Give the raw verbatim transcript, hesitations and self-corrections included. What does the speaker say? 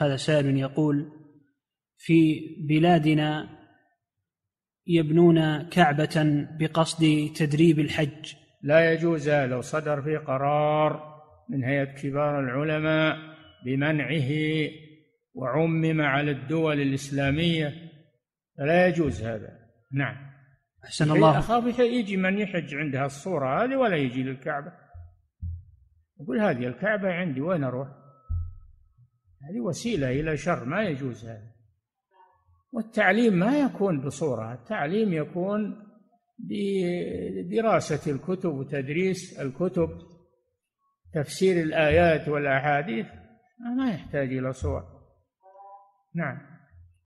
هذا سائل يقول: في بلادنا يبنون كعبة بقصد تدريب الحج. لا يجوز. لو صدر فيه قرار من هيئة كبار العلماء بمنعه وعمم على الدول الإسلامية فلا يجوز هذا. نعم. أحسن الله. أخاف يجي من يحج عندها الصورة هذه ولا يجي للكعبة، يقول هذه الكعبة عندي وين أروح؟ هذه وسيلة إلى شر، ما يجوز هذا. والتعليم ما يكون بصورة، التعليم يكون بدراسة الكتب وتدريس الكتب، تفسير الآيات والأحاديث ما يحتاج إلى صور. نعم.